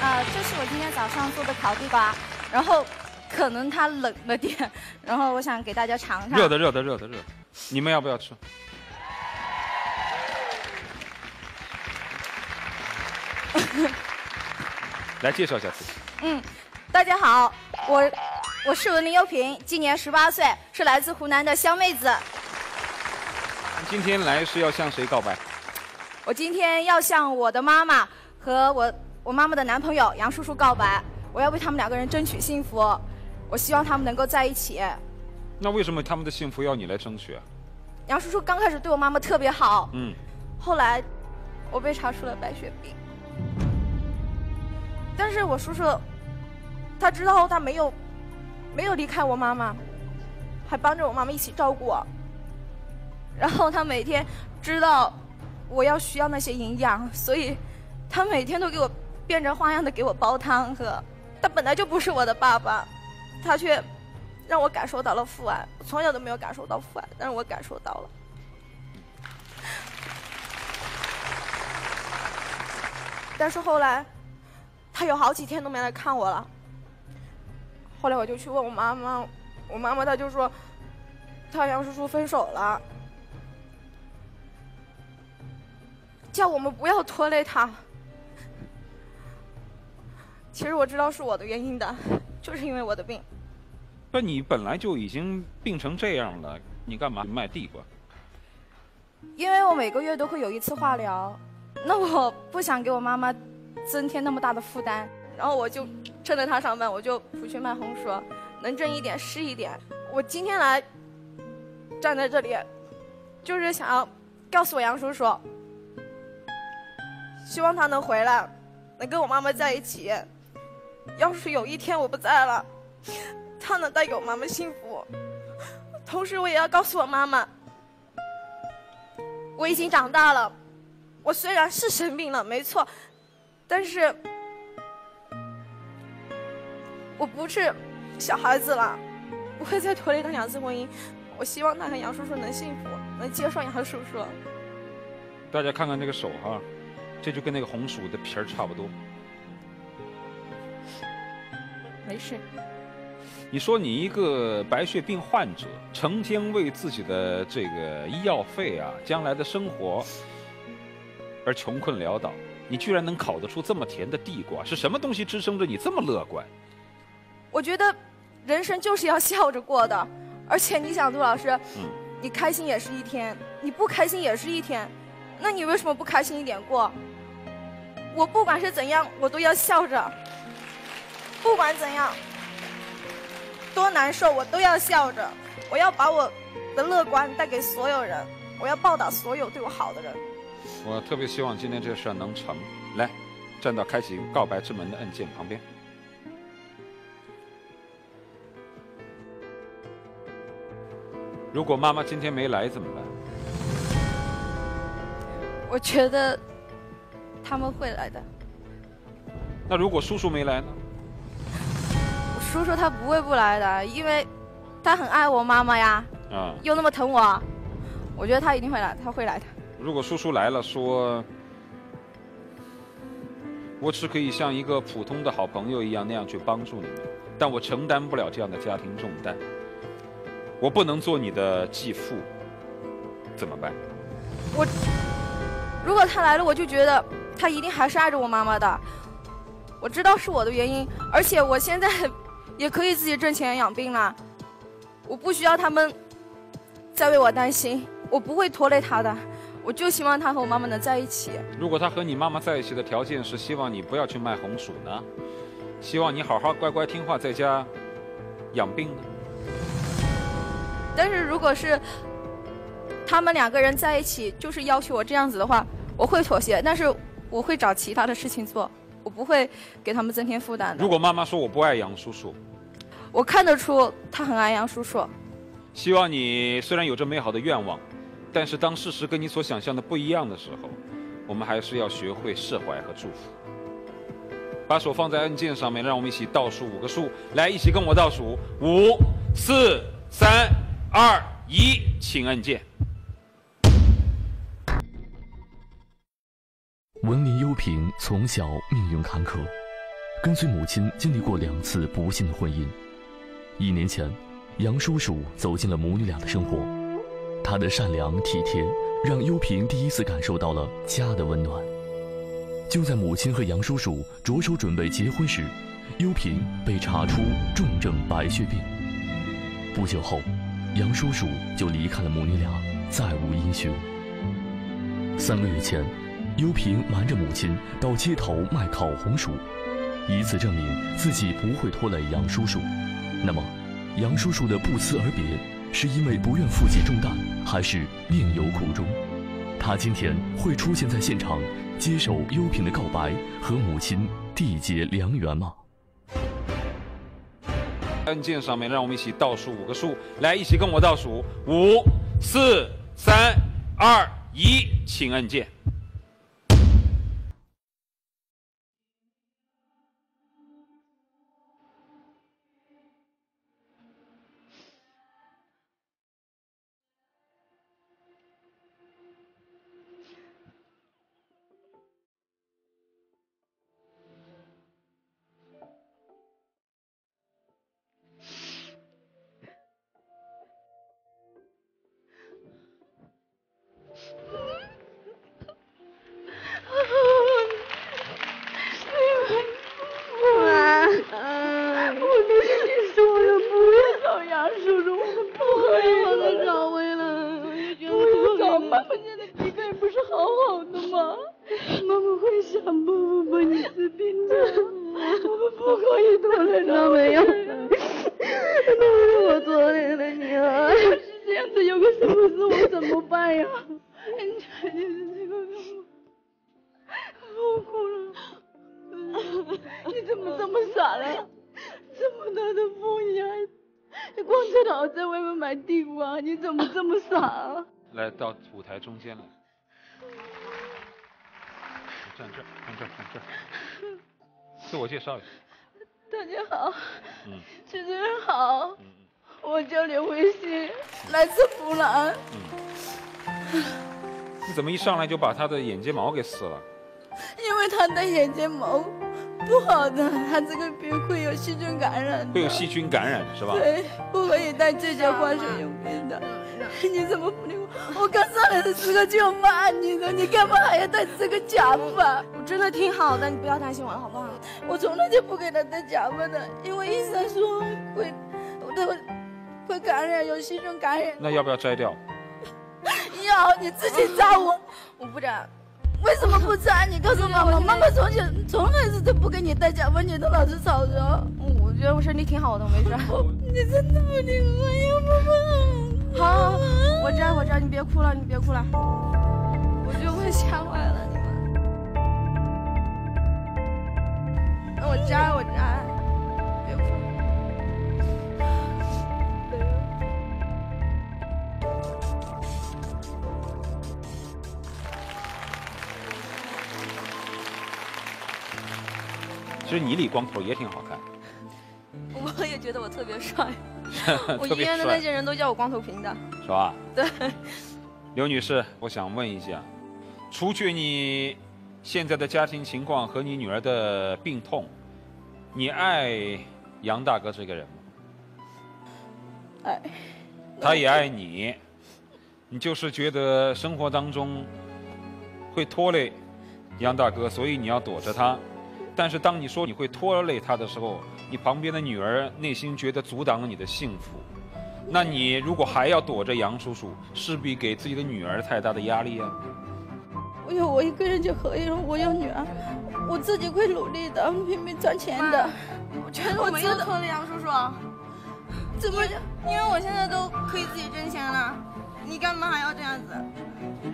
这是我今天早上做的烤地瓜，然后可能它冷了点，然后我想给大家尝尝。热的，你们要不要吃？来介绍一下自己。大家好，我是文林优萍，今年18岁，是来自湖南的湘妹子。今天来是要向谁告白？我今天要向我的妈妈和我妈妈的男朋友杨叔叔告白，我要为他们两个人争取幸福，我希望他们能够在一起。那为什么他们的幸福要你来争取啊？杨叔叔刚开始对我妈妈特别好，后来我被查出了白血病，但是我叔叔他知道后，他没有离开我妈妈，还帮着我妈妈一起照顾我，然后他每天知道我需要那些营养，所以他每天都给我变着花样的给我煲汤喝。他本来就不是我的爸爸，他却让我感受到了父爱。我从小都没有感受到父爱，但是我感受到了。但是后来，他有好几天都没来看我了。后来我就去问我妈妈，我妈妈她就说，她和杨叔叔分手了。叫我们不要拖累他。其实我知道是我的原因的，就是因为我的病。不，你本来就已经病成这样了，你干嘛卖地瓜？因为我每个月都会有一次化疗，那我不想给我妈妈增添那么大的负担，然后我就趁着她上班，我就出去卖红薯，能挣一点是一点。我今天来站在这里，就是想要告诉我杨叔叔。希望他能回来，能跟我妈妈在一起。要是有一天我不在了，他能带给我妈妈幸福。同时，我也要告诉我妈妈，我已经长大了。我虽然是生病了，没错，但是我不是小孩子了，不会再拖累他两次婚姻。我希望他和杨叔叔能幸福，能接受杨叔叔。大家看看这个手哈。这就跟那个红薯的皮儿差不多。没事。你说你一个白血病患者，成天为自己的这个医药费啊、将来的生活而穷困潦倒，你居然能烤得出这么甜的地瓜，是什么东西支撑着你这么乐观？我觉得人生就是要笑着过的，而且你想，杜老师，你开心也是一天，你不开心也是一天。那你为什么不开心一点过？我不管是怎样，我都要笑着。不管怎样，多难受我都要笑着。我要把我的乐观带给所有人，我要报答所有对我好的人。我特别希望今天这事儿能成。来，站到开启告白之门的按键旁边。如果妈妈今天没来怎么办？我觉得他们会来的。那如果叔叔没来呢？我叔叔他不会不来的，因为他很爱我妈妈呀，又那么疼我，我觉得他一定会来，他会来的。如果叔叔来了，说我只可以像一个普通的好朋友一样那样去帮助你们，但我承担不了这样的家庭重担，我不能做你的继父，怎么办？我。如果他来了，我就觉得他一定还是爱着我妈妈的。我知道是我的原因，而且我现在也可以自己挣钱养病了，我不需要他们再为我担心，我不会拖累他的。我就希望他和我妈妈能在一起。如果他和你妈妈在一起的条件是希望你不要去卖红薯呢？希望你好好乖乖听话，在家养病呢？但是如果是他们两个人在一起，就是要求我这样子的话，我会妥协，但是我会找其他的事情做，我不会给他们增添负担的。如果妈妈说我不爱杨叔叔，我看得出她很爱杨叔叔。希望你虽然有着美好的愿望，但是当事实跟你所想象的不一样的时候，我们还是要学会释怀和祝福。把手放在按键上面，让我们一起倒数5个数，来，一起跟我倒数5、4、3、2、1，请按键。文林优萍从小命运坎坷，跟随母亲经历过2次不幸的婚姻。1年前，杨叔叔走进了母女俩的生活，他的善良体贴让优萍第1次感受到了家的温暖。就在母亲和杨叔叔着手准备结婚时，优萍被查出重症白血病。不久后，杨叔叔就离开了母女俩，再无音讯。3个月前，优萍瞒着母亲到街头卖烤红薯，以此证明自己不会拖累杨叔叔。那么，杨叔叔的不辞而别，是因为不愿负起重担，还是另有苦衷？他今天会出现在现场，接受优萍的告白，和母亲缔结良缘吗？案件上面，让我们一起倒数5个数，来，一起跟我倒数5、4、3、2、1，请按键。中间来，站这儿，站这儿，站这儿。自我介绍一下。大家好，主持人好，我叫刘慧欣，来自湖南。你怎么一上来就把他的眼睫毛给撕了？因为他的眼睫毛不好的，他这个病会有细菌感染。会有细菌感染是吧？对，不可以带这些化学用品的。你怎么不理我？我刚上来的时候就要骂你了，你干嘛还要戴这个假发？我真的挺好的，你不要担心我好不好？我从来就不给他戴假发的，因为医生说会感染，有细菌感染。那要不要摘掉？要，你自己扎我。我不扎。为什么不扎？你告诉妈妈，妈妈从来都不给你戴假发，你都老是吵着。我觉得我身体挺好的，我没事。你真的不理我，要不不。好，我摘，你别哭了，你别哭了，我就快吓坏了你们。我摘，别哭。其实你理光头也挺好看。我也觉得我特别帅。我医院的那些人都叫我光头瓶的，是吧？对。刘女士，我想问一下，除去你现在的家庭情况和你女儿的病痛，你爱杨大哥这个人吗？爱。他也爱你，你就是觉得生活当中会拖累杨大哥，所以你要躲着他。但是当你说你会拖累他的时候，你旁边的女儿内心觉得阻挡了你的幸福。那你如果还要躲着杨叔叔，势必给自己的女儿太大的压力啊。我有我一个人就可以了，我有女儿，我自己会努力的，拼命赚钱的。我觉得我没有拖累杨叔叔，怎么？因为我现在都可以自己挣钱了，你干嘛还要这样子？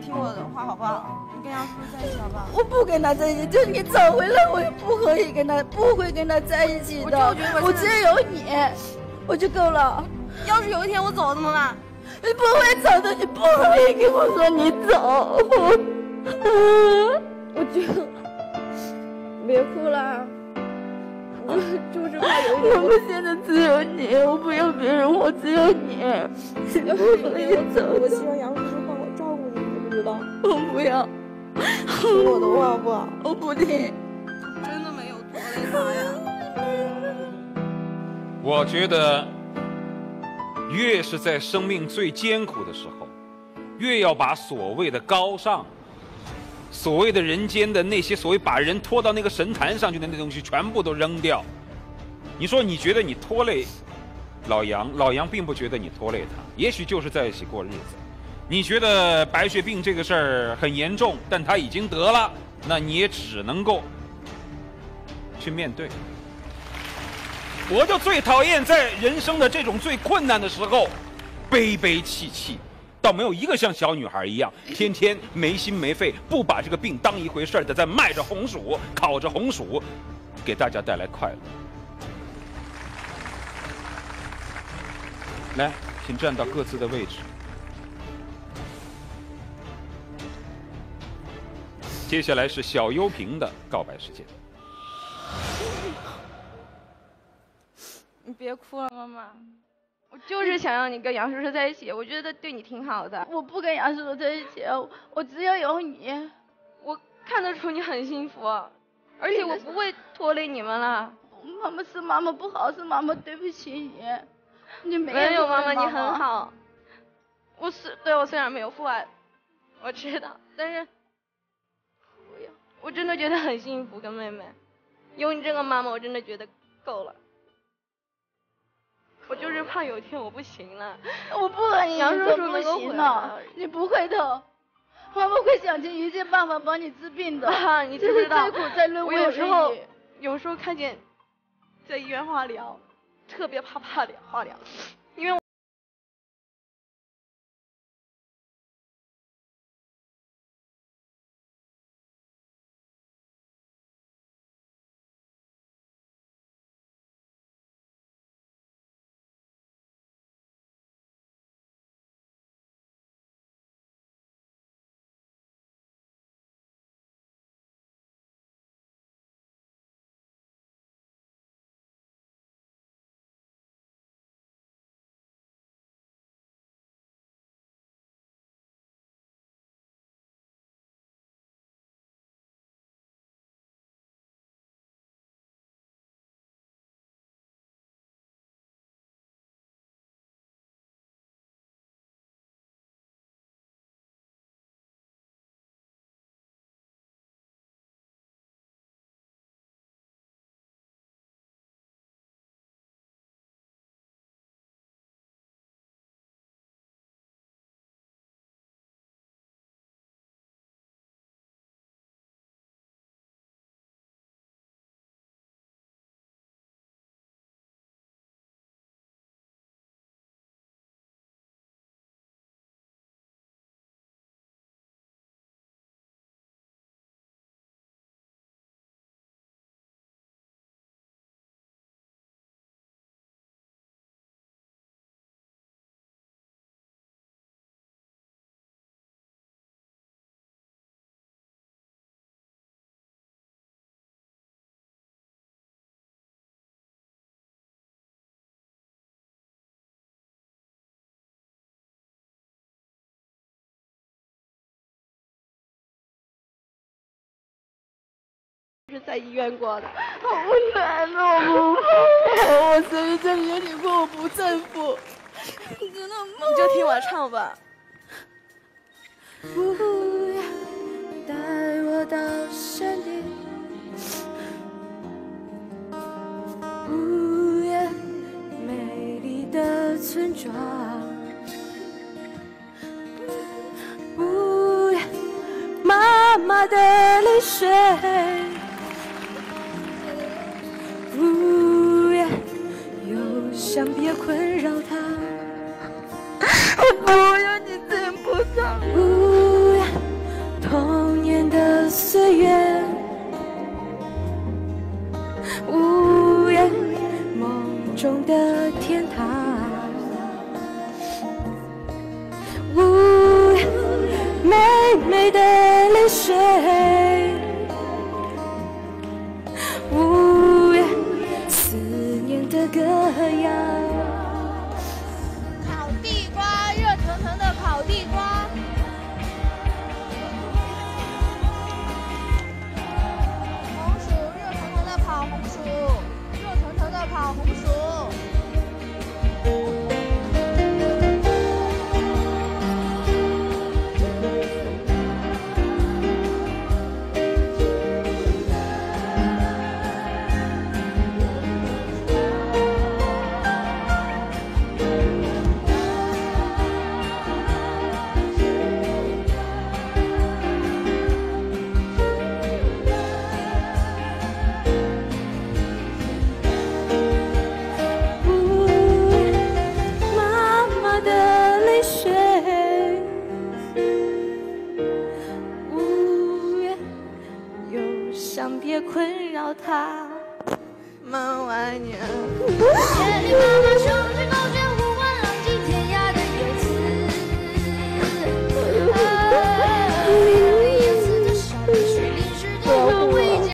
听我的话好不好？你跟杨叔叔在一起好不好？我不跟他在一起，就是你走回来，我也不可以跟他，不会跟他在一起的。我只有你，我就够了。要是有一天我走，怎么办？你不会走的，你不可以跟我说你走。我就别哭了，就是怕有一天我现在只有你，我不要别人，我只有你。要是有一天我走，我希望杨叔叔。我不要，听我的话好不好？我不听，真的没有拖累他呀。我觉得，越是在生命最艰苦的时候，越要把所谓的高尚、所谓的人间的那些所谓把人拖到那个神坛上去的那东西，全部都扔掉。你说，你觉得你拖累老杨，老杨并不觉得你拖累他，也许就是在一起过日子。 你觉得白血病这个事儿很严重，但他已经得了，那你也只能够去面对。我就最讨厌在人生的这种最困难的时候，悲悲戚戚，倒没有一个像小女孩一样，天天没心没肺，不把这个病当一回事儿的，在卖着红薯，烤着红薯，给大家带来快乐。来，请站到各自的位置。 接下来是小优萍的告白时间。你别哭了，妈妈，我就是想让你跟杨叔叔在一起，我觉得对你挺好的。我不跟杨叔叔在一起，我只要有你。我看得出你很幸福，而且我不会拖累你们了。妈妈是妈妈不好，是妈妈对不起你。你没有妈妈，你很好。我虽然没有父爱，我知道，但是。 我真的觉得很幸福，跟妹妹，有你这个妈妈，我真的觉得够了。我就是怕有一天我不行了，我不和你杨叔叔不行了，你不会的，妈妈会想尽一切办法帮你治病的。啊，你知不知道？我有时候看见在医院化疗，特别怕化疗，因为我。 是在医院过的，好不难哦，我不配，我曾经这里有你过，我不正负，你真的吗？你就听我唱吧。不要带我到山顶，不要美丽的村庄，不要妈妈的泪水。 不要忧伤，别困扰他。我不要你听不到。不要童年的岁月，不要梦中的天堂，不要妹妹的泪水。 歌谣，烤地瓜，热腾腾的烤地瓜。红薯，热红困扰他们晚年。